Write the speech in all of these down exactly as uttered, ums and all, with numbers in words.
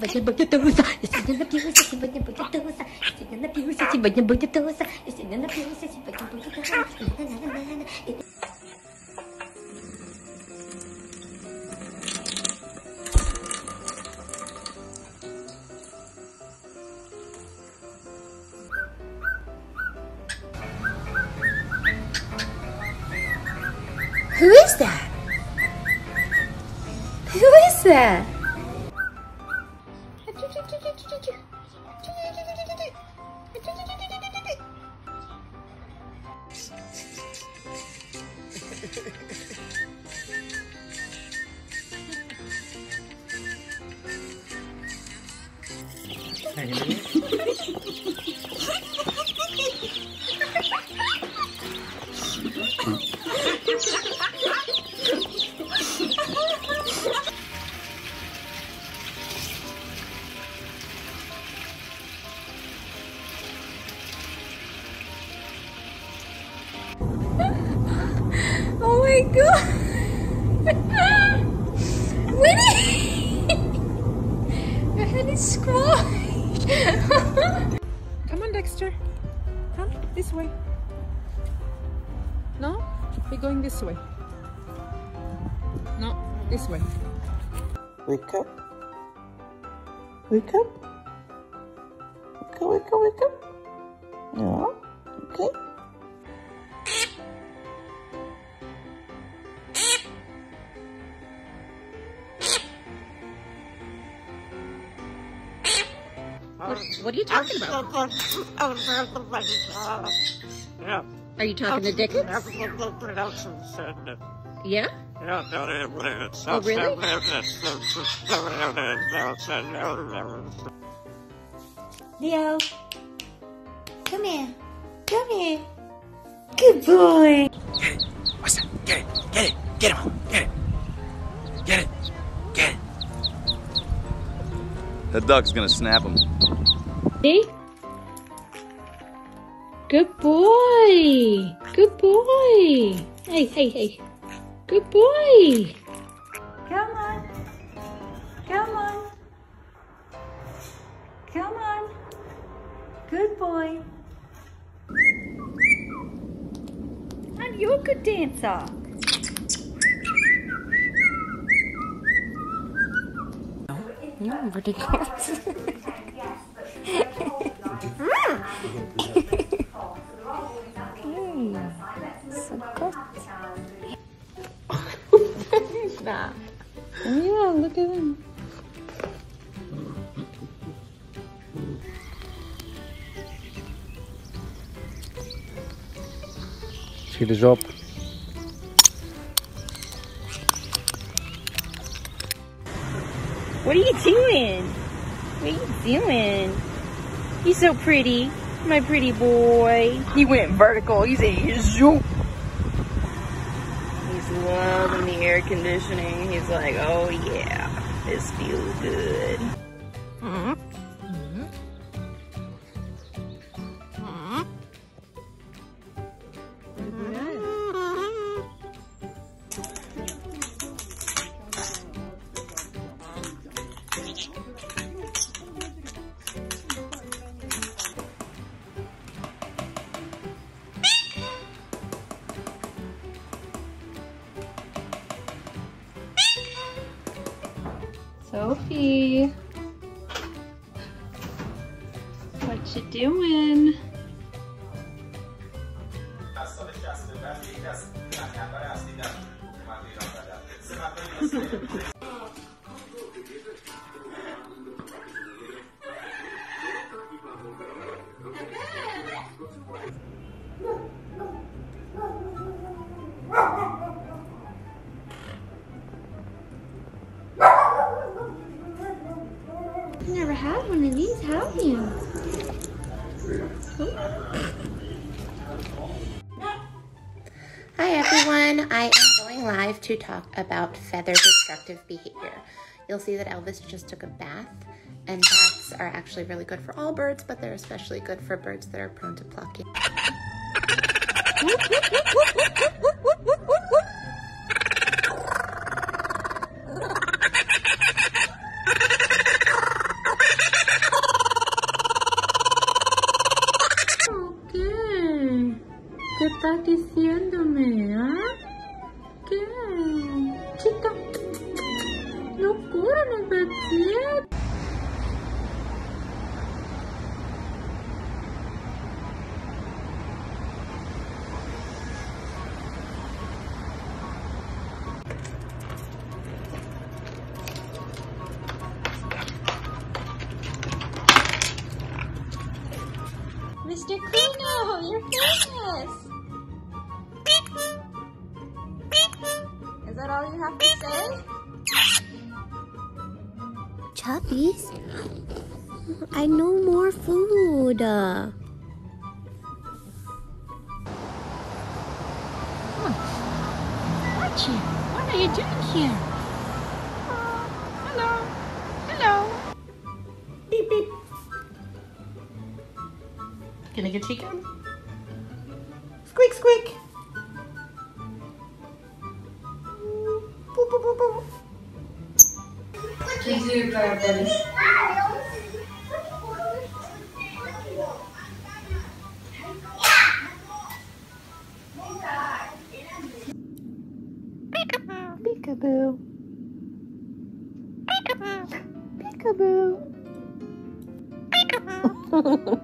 сегодня будет туса, сегодня напился, сегодня будет туса, сегодня напился, сегодня будет туса, сегодня напился, сегодня будет туса. Who is that? Who is that? Come on, Dexter. Come this way. No, we're going this way. No, this way. Wake up. Wake up. Wake up, wake up, wake up. Yeah, okay. What are you talking about? Are you talking to Dickens? Yeah? Oh, really? Leo, come here. Come here. Good boy. What's that? Get it. Get it. Get him. Get it. Get it. Get it. That duck's gonna snap him. See? Good boy! Good boy! Hey, hey, hey! Good boy! Come on! Come on! Come on! Good boy! And you're a good dancer! No, I'm pretty good. Nah. Yeah, look at him. See the job. What are you doing? What are you doing? He's so pretty, my pretty boy. He went vertical. He said, zoom. Loving the air conditioning. He's like, oh yeah, this feels good. Mm-hmm. Mm-hmm. Mm-hmm. Sophie, what you doing? Have one of these, have you? Hi everyone, I am going live to talk about feather destructive behavior. You'll see that Elvis just took a bath, and baths are actually really good for all birds, but they're especially good for birds that are prone to plucking. estás diciéndome, ¿eh? ¿Qué? Chica, locura, no me entiendo. Mister Kuno, you're famous! Is that all you have to say? Chubbies? I know more food! Huh. Archie, what are you doing here? Hello! Hello! Beep beep! Can I get chicken? Squeak, squeak! Boop, boop, boop, boop. Please do your prayer, buddy. Peekaboo. Peekaboo. Peekaboo.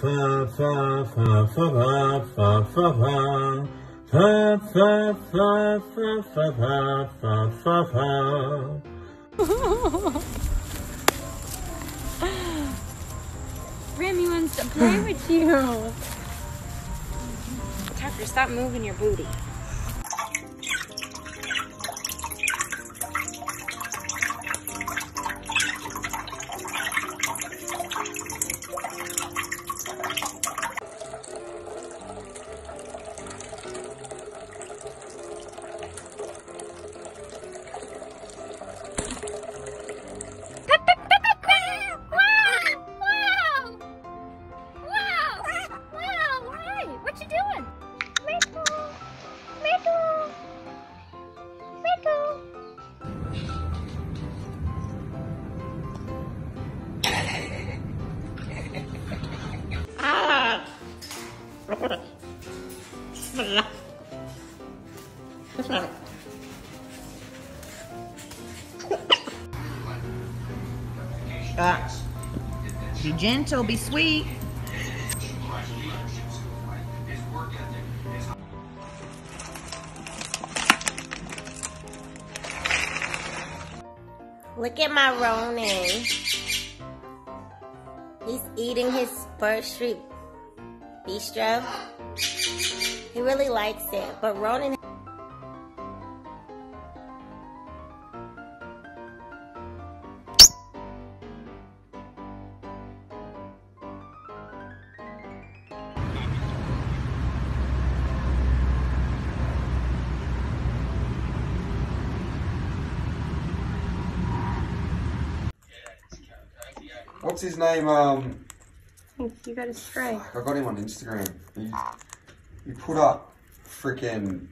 Fa fa fa fa fa fa fa fa fa fa fa fa fa fa fa fa. Remy wants to play with you. Tucker, stop moving your booty. Uh, be gentle, be sweet. Look at my Ronan. He's eating his first street bistro. He really likes it, but Ronan. What's his name? Um, you got a stray. I got him on Instagram. He, he put up freaking.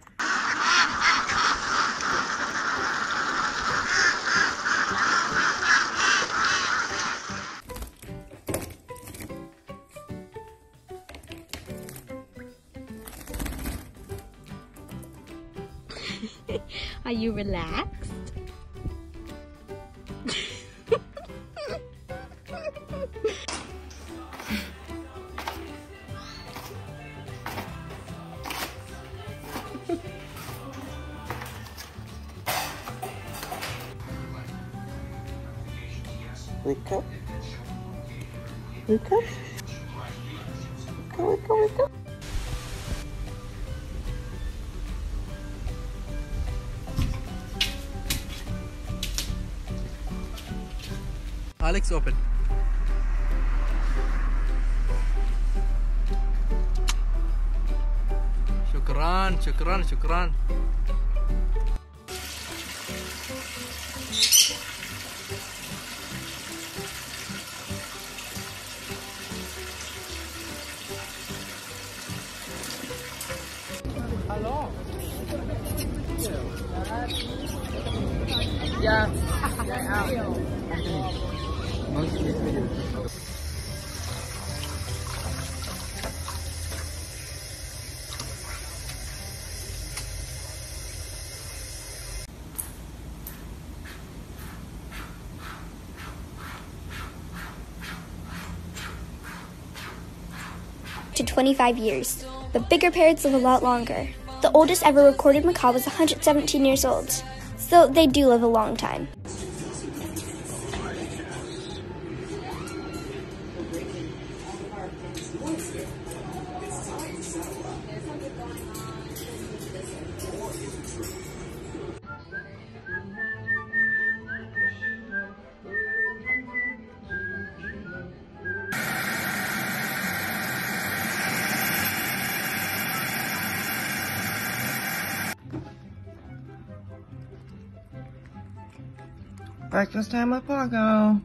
Are you relaxed? Wake up. Wake up. Wake up, wake up, wake up. Alex, open. Shukran. Shukran, shukran, shukran. Hello. Yeah. Yeah. To twenty-five years. But bigger parrots live a lot longer. The oldest ever recorded macaw was one hundred seventeen years old, so they do live a long time. Breakfast time with Paco.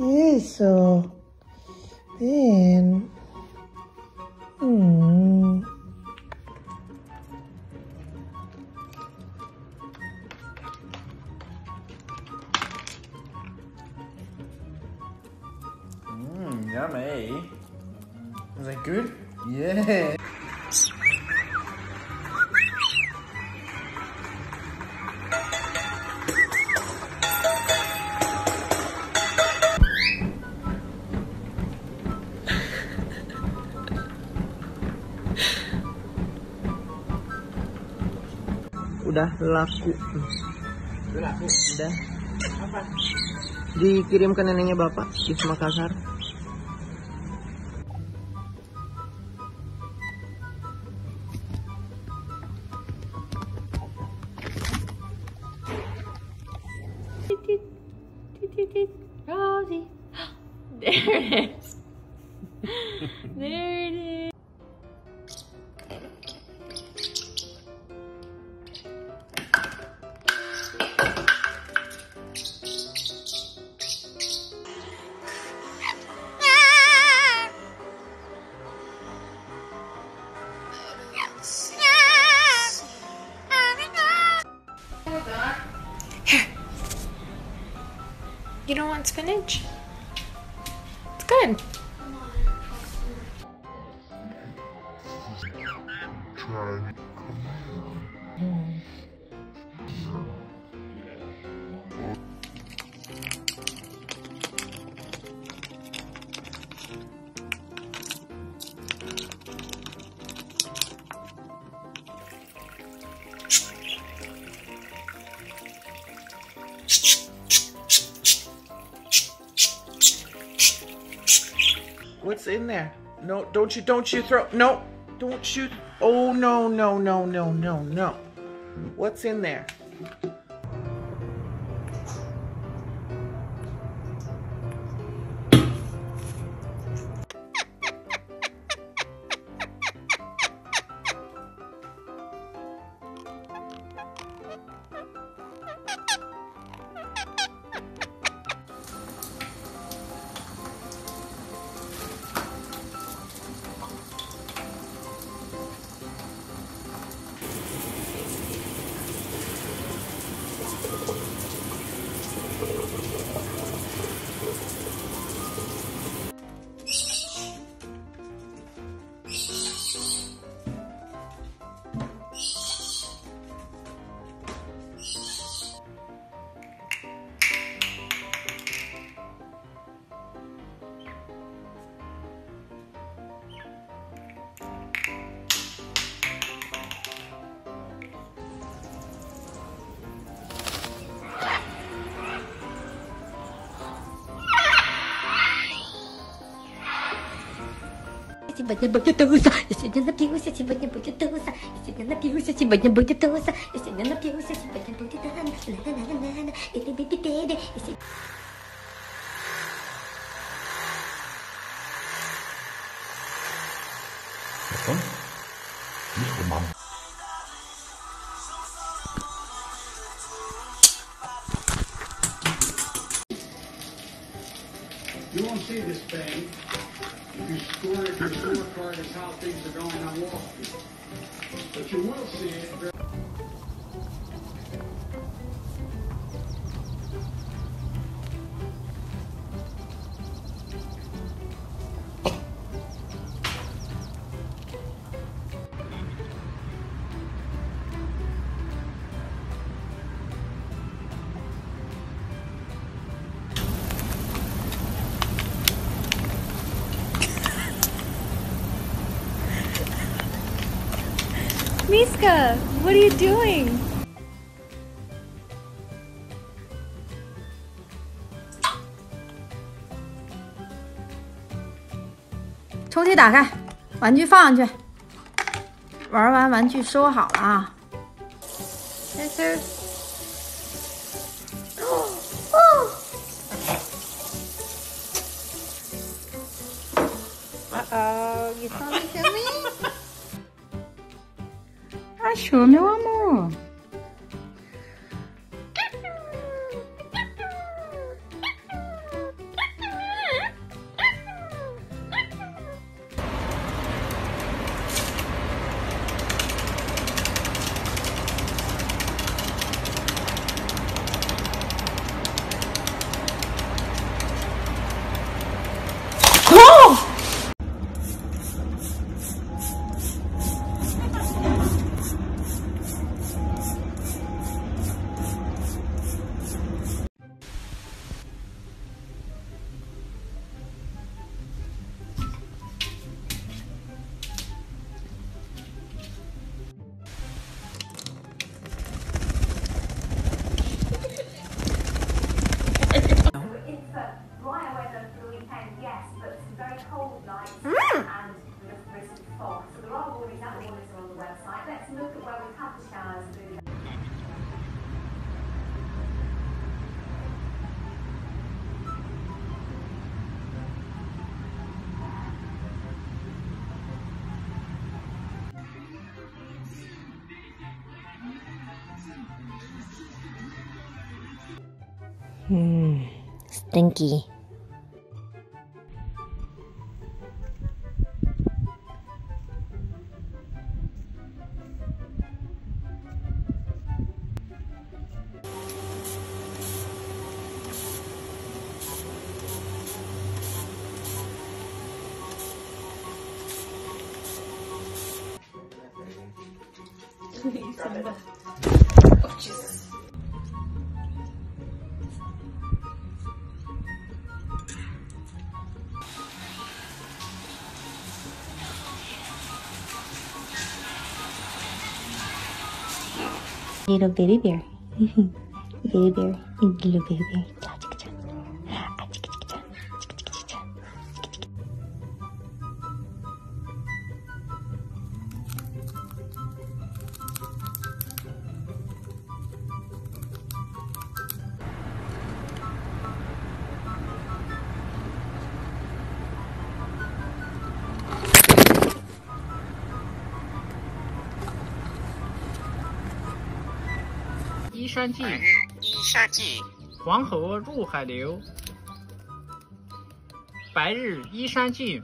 Yes, so. Then, hmm. Mmm, yummy. Is that good? Yeah. Udah laku. Udah laku. Udah. Apa? Dikirim ke neneknya Bapak di Makassar. Titit, titit, Rosie. There it is. There it is. You don't want spinach? It's good. What's in there? No, don't you, don't you throw, no, don't you, oh no, no, no, no, no, no. What's in there? сегодня будет туса, я сегодня напился, сегодня будет туса, я сегодня напился, сегодня будет туса, я сегодня напился, сегодня будет на-на-на-на-на, это беби-беби. Что? Их мама. You won't see this thing if you score it, your scorecard is how things are going on Wall Street. But you will see it. Very Miska, what are you doing?抽屉打开，玩具放上去。玩完玩具收好了啊。Yes, sir. Uh-oh, you coming to me? Achou, meu amor. Hmm, stinky. Oh, Jesus. Little baby bear, baby bear, little baby bear. One hundred eighty-two. 黄河入海流，白日依山尽。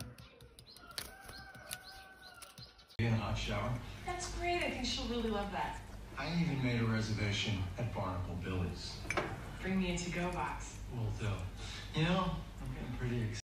In a hot shower. That's great. I think she'll really love that. I even made a reservation at Barnacle Billy's. Bring me a to-go box. Will do. You know, I'm getting pretty excited.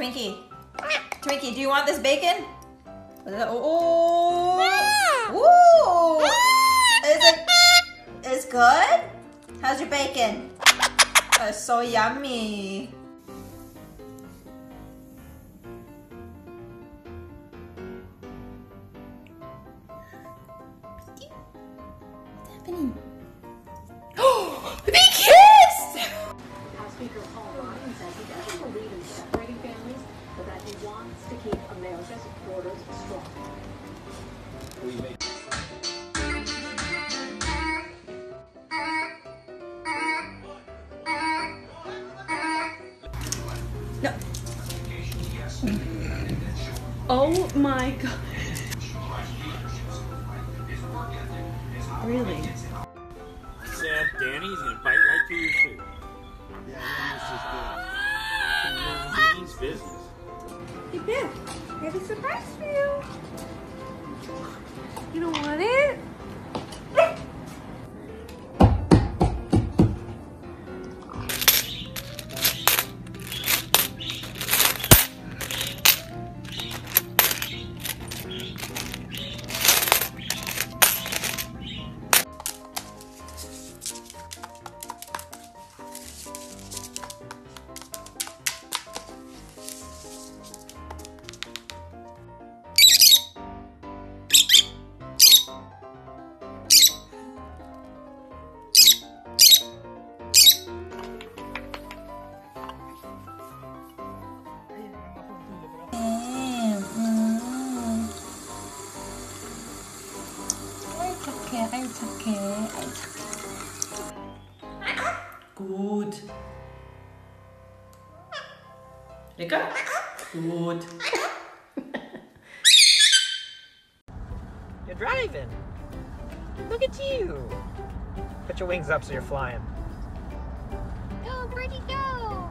Twinkie, Twinkie, do you want this bacon? Oh, oh. How's your bacon? Oh, so yummy. What's happening? Oh, the big kiss! House Speaker Paul Ryan says he doesn't believe in separating families, but that he wants to keep America's borders strong. We make No. Oh my god. Really? Sad Danny's gonna bite right through your shoe. Yeah, this is good. Business. Hey, Biff, I have a surprise for you. You don't want it? It's okay, it's okay. Good. Lecker? Good. You're driving. Look at you. Put your wings up so you're flying. Go, Birdie, go!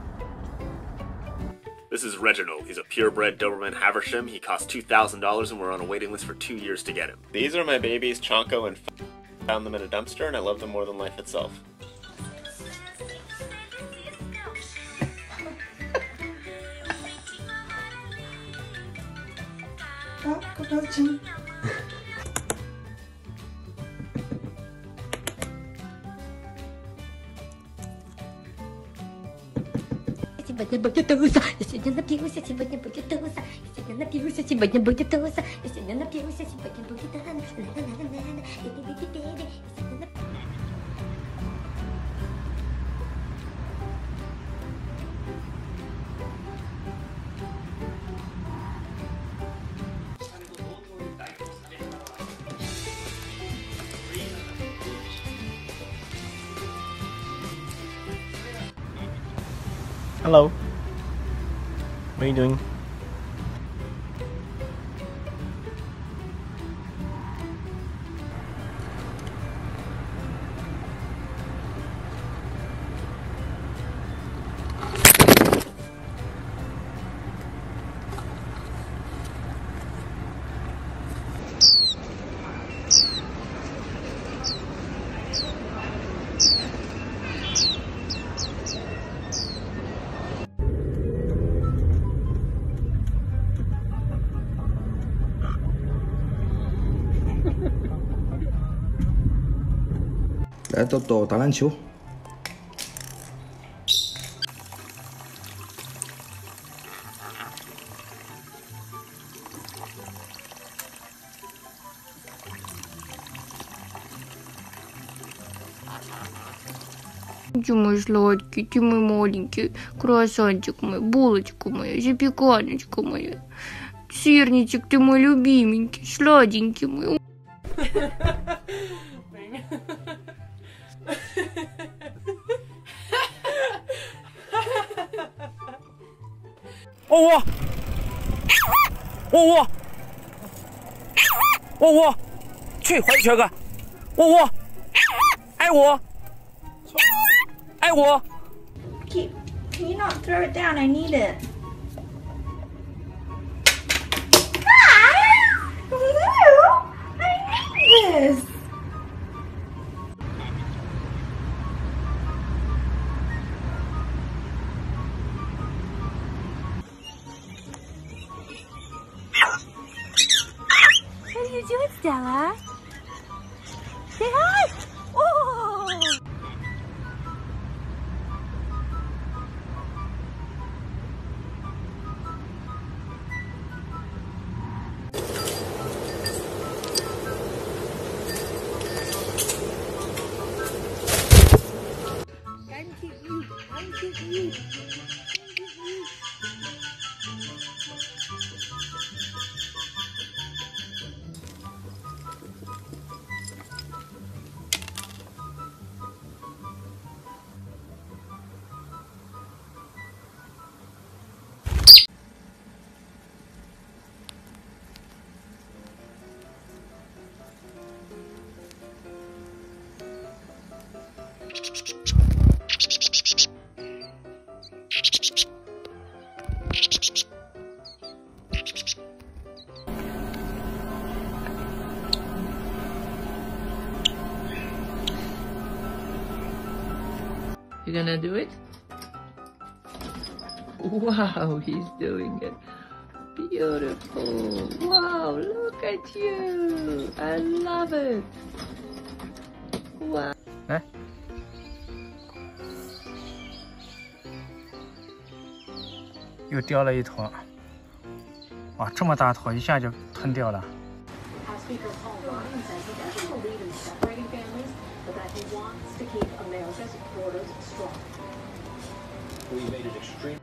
This is Reginald. He's a purebred Doberman Haversham. He cost two thousand dollars and we're on a waiting list for two years to get him. These are my babies, Chonko and F Found them in a dumpster and I love them more than life itself. Hello. What are you doing? 에 또또 다란치오 Ты мой сладкий, ты мой маленький, круассанчик мой, булочка моя, запеканочка моя, сырничек ты мой любименький, сладенький мой. Oh, oh, oh, oh, 去还瘸哥 oh, oh, 爱我 爱我 Can you not throw it down? I need it. Ah! Ew! I need this! Stella, say hi! Oh! You gonna do it? Wow, he's doing it. Beautiful. Wow, look at you. I love it. Wow. Huh? Yet another ball. Wow, so big ball,一下就吞掉了. That he wants to keep America's borders strong. We made it extremely.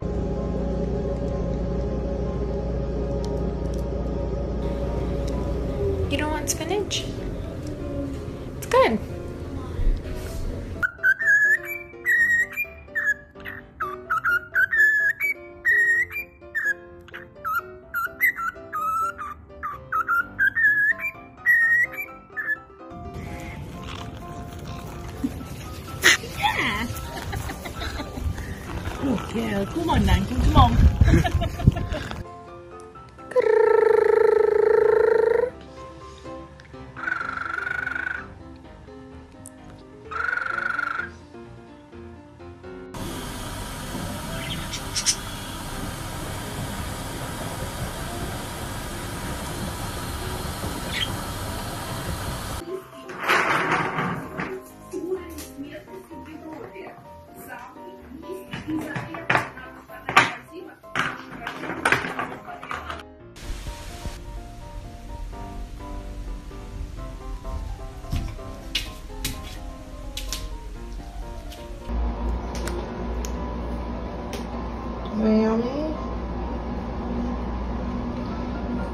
You don't want spinach? It's good. Yeah, come on, Nan, come on.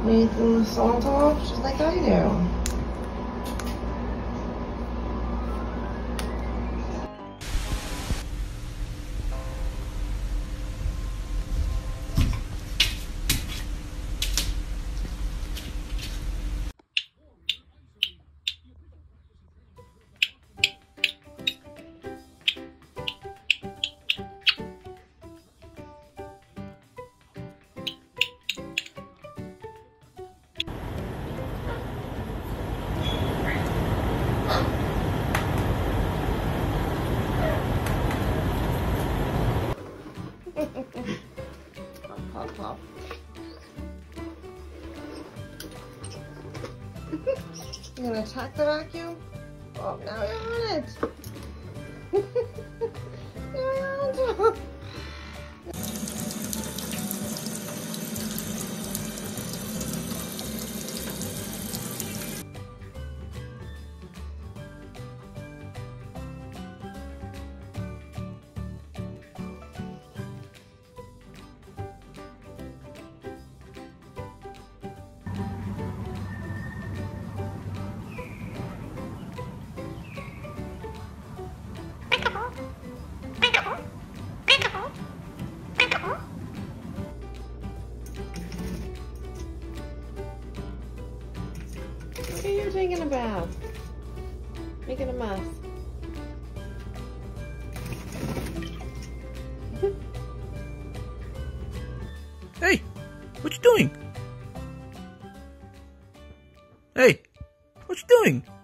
Need some salt off, just like I do. You're gonna attack the vacuum? Oh, now you're on it! Now you're on it! Taking a bath, making a mess. Hey, what you doing? Hey, what you doing?